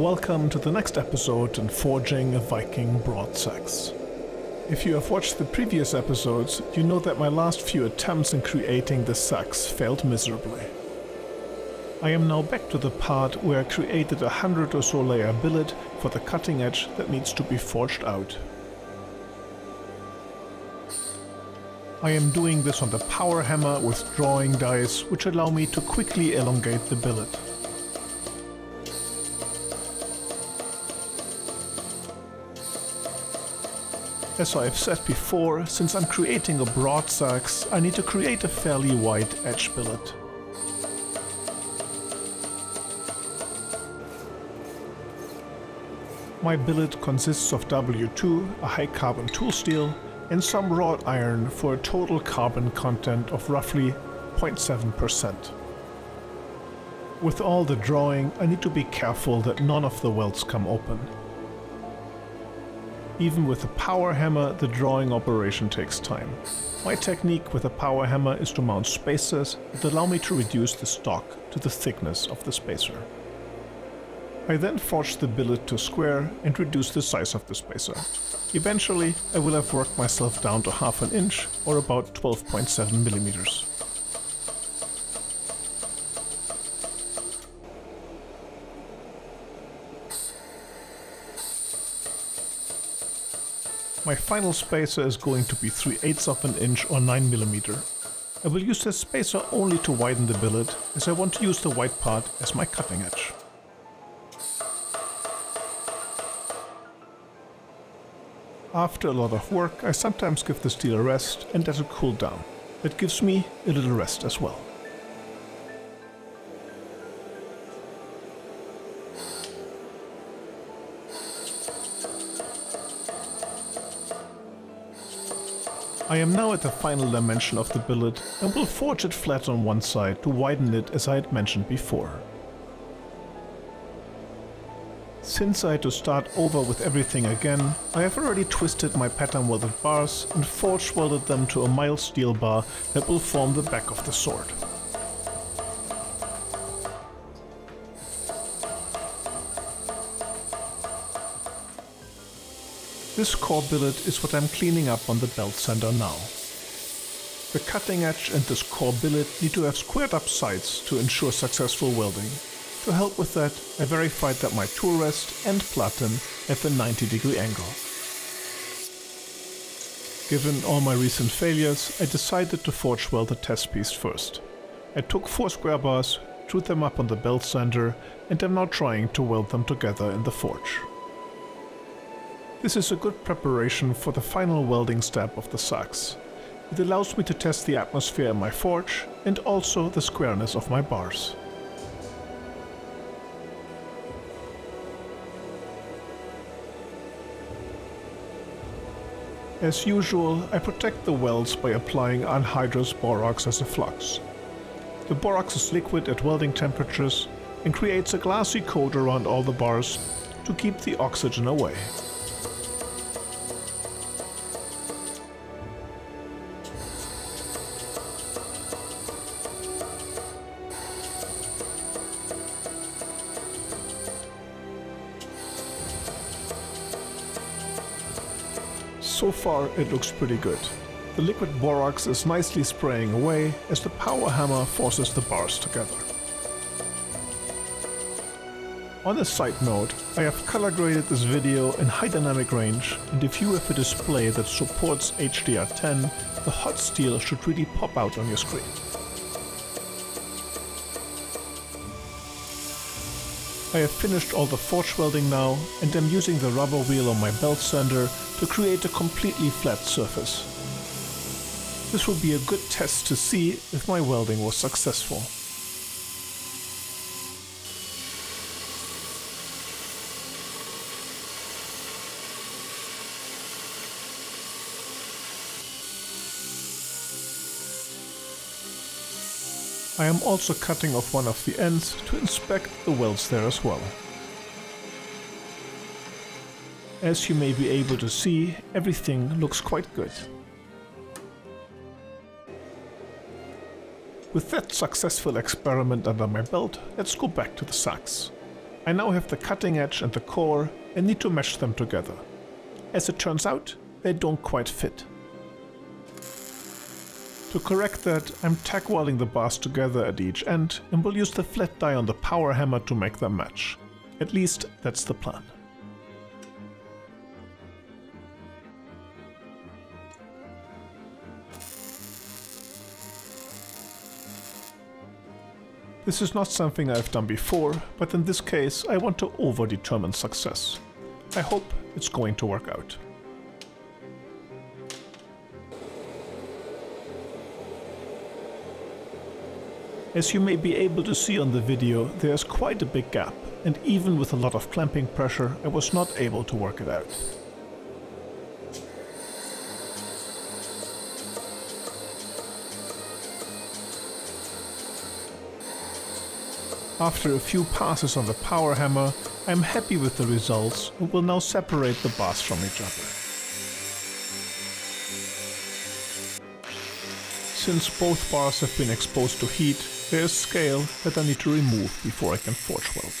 Welcome to the next episode in Forging a Viking Broad Seax. If you have watched the previous episodes, you know that my last few attempts in creating this seax failed miserably. I am now back to the part where I created 100 or so layer billet for the cutting edge that needs to be forged out. I am doing this on the power hammer with drawing dies, which allow me to quickly elongate the billet. As I have said before, since I'm creating a broad seax, I need to create a fairly wide edge billet. My billet consists of W2, a high carbon tool steel, and some wrought iron for a total carbon content of roughly 0.7%. With all the drawing, I need to be careful that none of the welds come open. Even with a power hammer, the drawing operation takes time. My technique with a power hammer is to mount spacers that allow me to reduce the stock to the thickness of the spacer. I then forge the billet to square and reduce the size of the spacer. Eventually, I will have worked myself down to half an inch, or about 12.7 millimeters. My final spacer is going to be 3/8 of an inch or 9 millimeter. I will use this spacer only to widen the billet, as I want to use the white part as my cutting edge. After a lot of work, I sometimes give the steel a rest and let it cool down. That gives me a little rest as well. I am now at the final dimension of the billet and will forge it flat on one side to widen it as I had mentioned before. Since I had to start over with everything again, I have already twisted my pattern welded bars and forge welded them to a mild steel bar that will form the back of the sword. This core billet is what I'm cleaning up on the belt sander now. The cutting edge and this core billet need to have squared up sides to ensure successful welding. To help with that, I verified that my tool rest and platen have a 90-degree angle. Given all my recent failures, I decided to forge weld the test piece first. I took 4 square bars, drew them up on the belt sander, and am now trying to weld them together in the forge. This is a good preparation for the final welding step of the seax. It allows me to test the atmosphere in my forge and also the squareness of my bars. As usual, I protect the welds by applying anhydrous borax as a flux. The borax is liquid at welding temperatures and creates a glassy coat around all the bars to keep the oxygen away. So far, it looks pretty good. The liquid borax is nicely spraying away as the power hammer forces the bars together. On a side note, I have color graded this video in high dynamic range, and if you have a display that supports HDR10, the hot steel should really pop out on your screen. I have finished all the forge welding now, and am using the rubber wheel on my belt sander to create a completely flat surface. This will be a good test to see if my welding was successful. I am also cutting off one of the ends to inspect the welds there as well. As you may be able to see, everything looks quite good. With that successful experiment under my belt, let's go back to the seax. I I now have the cutting edge and the core and need to mesh them together. As it turns out, they don't quite fit. To correct that, I'm tack welding the bars together at each end and will use the flat die on the power hammer to make them match. At least that's the plan. This is not something I've done before, but in this case I want to over-determine success. I hope it's going to work out. As you may be able to see on the video, there is quite a big gap, and even with a lot of clamping pressure, I was not able to work it out. After a few passes on the power hammer, I am happy with the results and will now separate the bars from each other. Since both bars have been exposed to heat, there is scale that I need to remove before I can forge weld.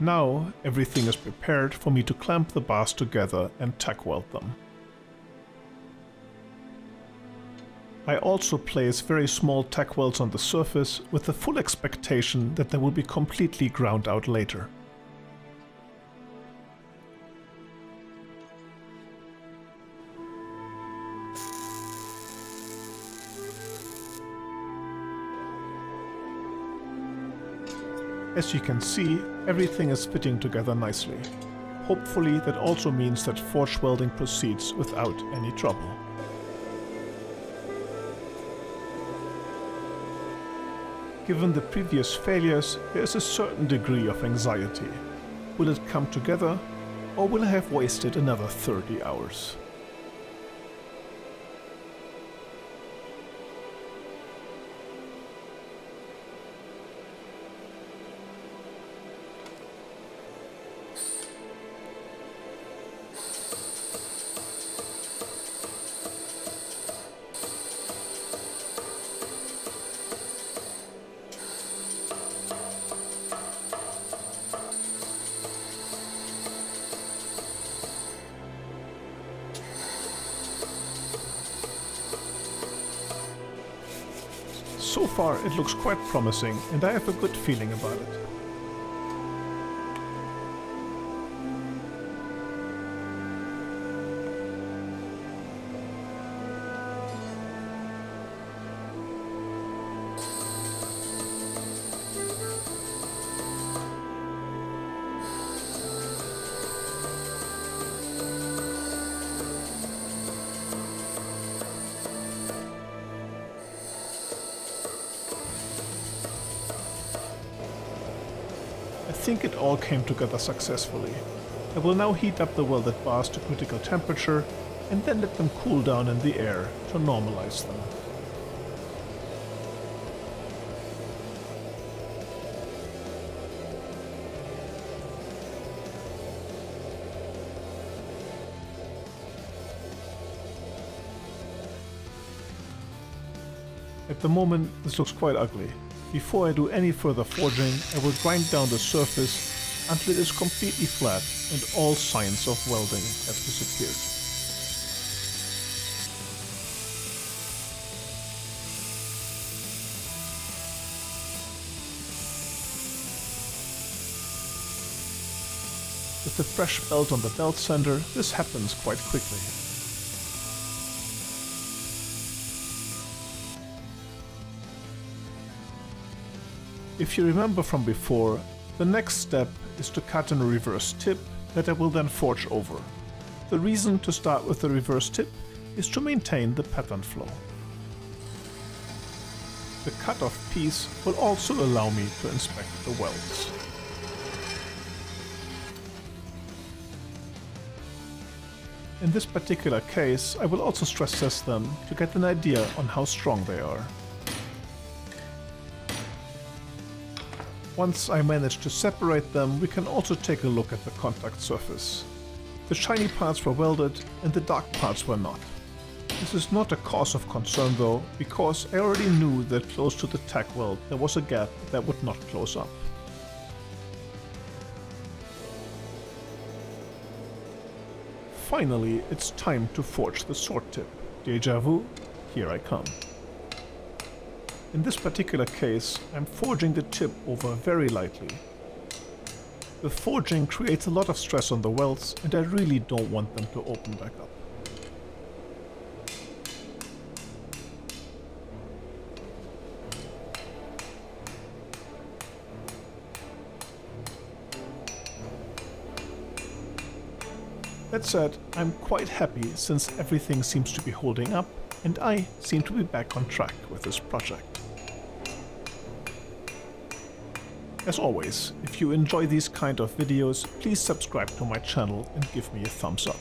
Now everything is prepared for me to clamp the bars together and tack weld them. I also place very small tack welds on the surface with the full expectation that they will be completely ground out later. As you can see, everything is fitting together nicely. Hopefully that also means that forge welding proceeds without any trouble. Given the previous failures, there is a certain degree of anxiety. Will it come together, or will I have wasted another 30 hours? So far, it looks quite promising, and I have a good feeling about it. I think it all came together successfully. I will now heat up the welded bars to critical temperature and then let them cool down in the air to normalize them. At the moment, this looks quite ugly. Before I do any further forging, I will grind down the surface until it is completely flat and all signs of welding have disappeared. With the fresh belt on the belt sander, this happens quite quickly. If you remember from before, the next step is to cut in a reverse tip that I will then forge over. The reason to start with the reverse tip is to maintain the pattern flow. The cut-off piece will also allow me to inspect the welds. In this particular case, I will also stress test them to get an idea on how strong they are. Once I manage to separate them, we can also take a look at the contact surface. The shiny parts were welded and the dark parts were not. This is not a cause of concern though, because I already knew that close to the tack weld there was a gap that would not close up. Finally, it's time to forge the sword tip. Deja vu, here I come. In this particular case, I'm forging the tip over very lightly. The forging creates a lot of stress on the welds, and I really don't want them to open back up. That said, I'm quite happy since everything seems to be holding up, and I seem to be back on track with this project. As always, if you enjoy these kind of videos, please subscribe to my channel and give me a thumbs up.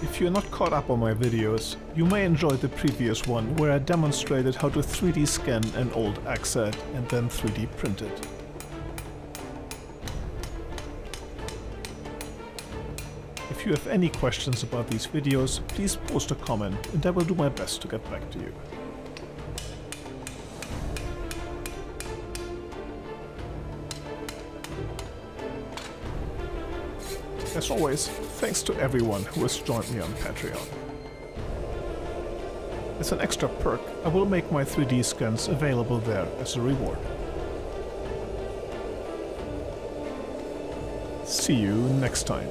If you're not caught up on my videos, you may enjoy the previous one where I demonstrated how to 3D scan an old axe set and then 3D print it. If you have any questions about these videos, please post a comment and I will do my best to get back to you. As always, thanks to everyone who has joined me on Patreon. As an extra perk, I will make my 3D scans available there as a reward. See you next time.